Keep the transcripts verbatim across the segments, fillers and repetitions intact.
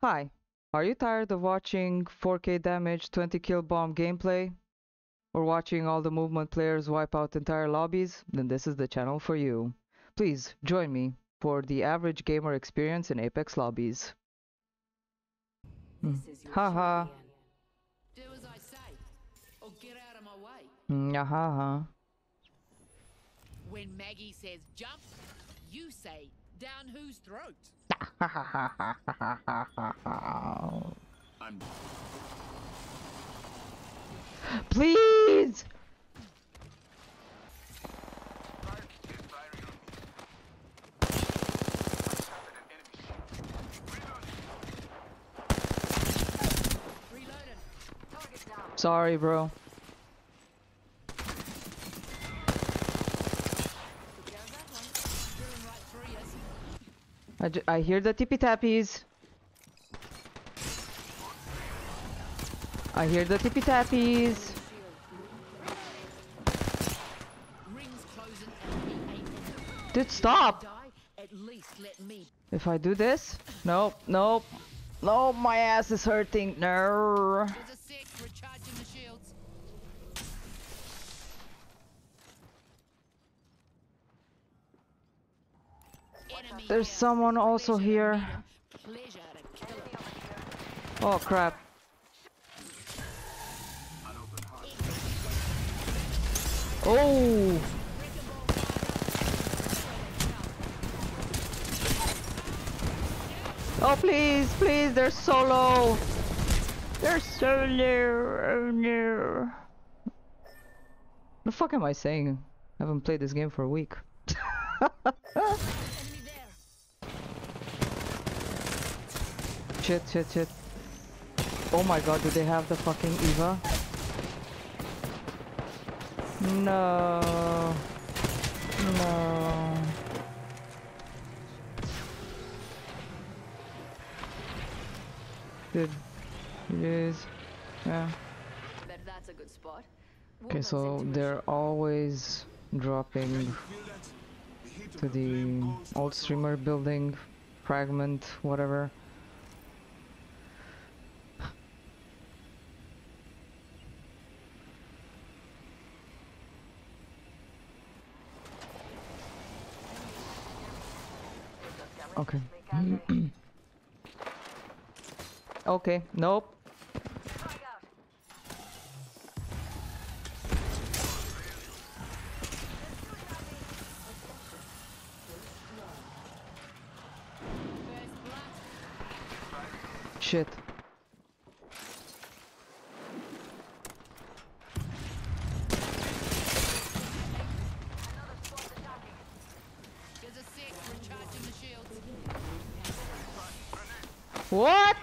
Hi, are you tired of watching four K damage twenty kill bomb gameplay? Or watching all the movement players wipe out entire lobbies? Then this is the channel for you. Please join me for the average gamer experience in Apex lobbies. Mm. Haha. Do as I say, or get out of my way. Mm, ha. When Maggie says jump, you say down whose throat? I'm... Please! Sorry, bro. I, j I hear the tippy tappies. I hear the tippy tappies. Dude, stop! If I do this, nope, nope, nope. My ass is hurting. No. There's someone also here. Oh crap. Oh! Oh please, please, they're so low. They're so low. No. What the fuck am I saying? I haven't played this game for a week. Shit, shit, shit. Oh my god, do they have the fucking Eva? No. No. Dude. It is. Yeah. But that's a good spot. Okay, so they're always dropping to the old streamer building, fragment, whatever. Okay. Okay, nope. Shit. What?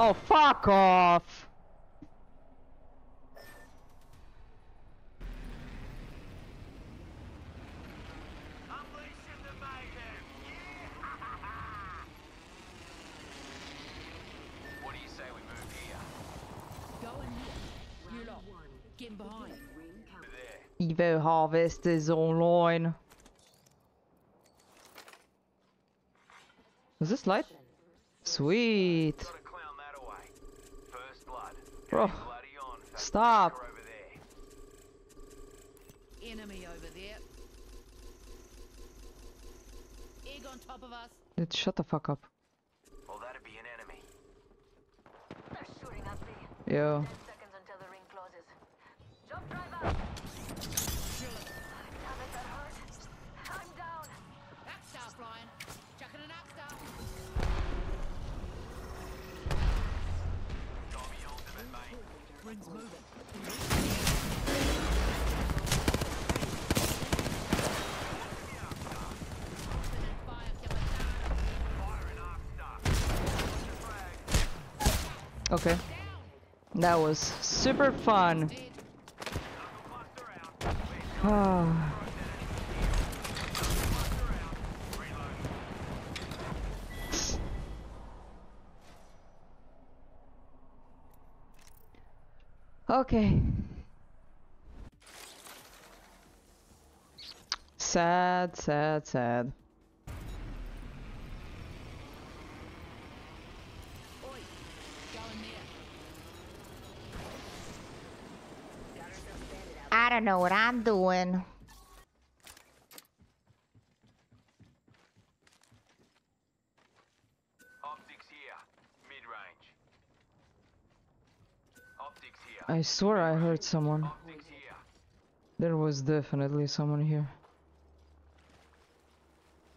Oh, fuck off. What do you say we move here? Go in here. You lot. Get behind. Evo Harvest is online. Is this light? Sweet. Bro, stop. Enemy over there. Egg on top of us. Dude, shut the fuck up. Well, that'd be an enemy. They're shooting up there. Yo. ten seconds until the ring closes. Jump drive out. I'm down. That's our flying. Chucking an axe down. Okay, that was super fun. Oh. Okay. Sad, sad, sad. I don't know what I'm doing. I swear I heard someone. There was definitely someone here.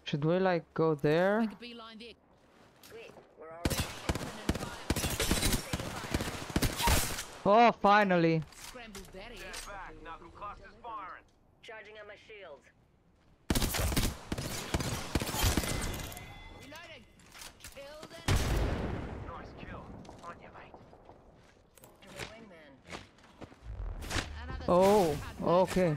Should we like go there? Oh, finally! Charging on my shields. Reloading. Nice kill. On you, mate. Oh, okay.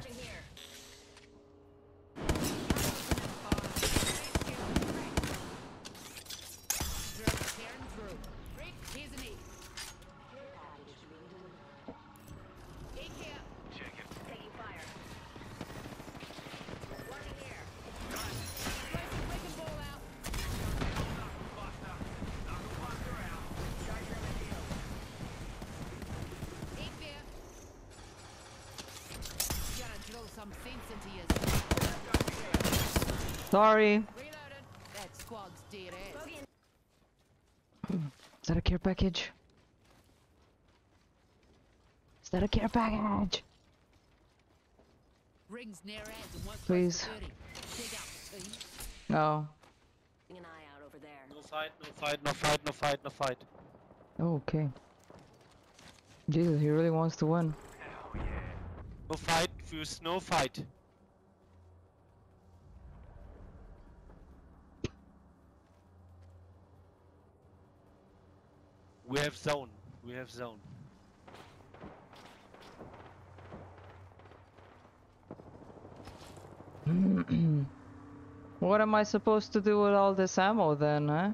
Sorry. That squad's dead ass. Is that a care package? Is that a care package? Rings near ads and one. Please. No. An eye out over there. No fight, no fight, no fight, no fight, no fight. Okay. Jesus, he really wants to win. Hell yeah. No fight, fuse, no fight. We have zone. We have zone. What am I supposed to do with all this ammo then, huh?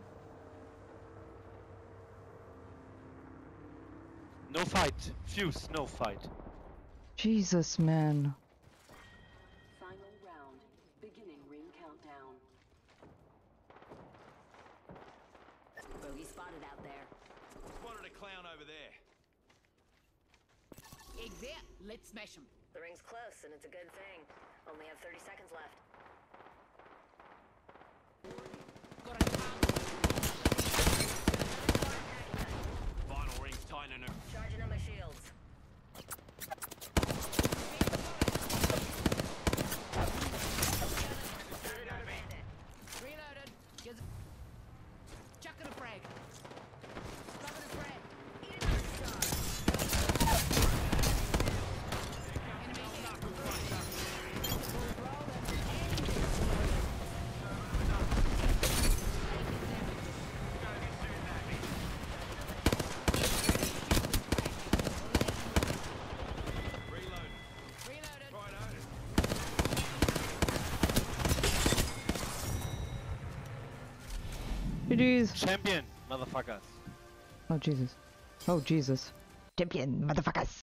No fight. Fuse, no fight. Jesus, man. Final round. Beginning ring countdown. Bogey spotted out there. Spotted a clown over there. Exit. Let's smash him. The ring's close, and it's a good thing. Only have thirty seconds left. Final ring's tightening up. Charging on my shields. Champion, motherfuckers. Oh Jesus. Oh Jesus. Champion, motherfuckers.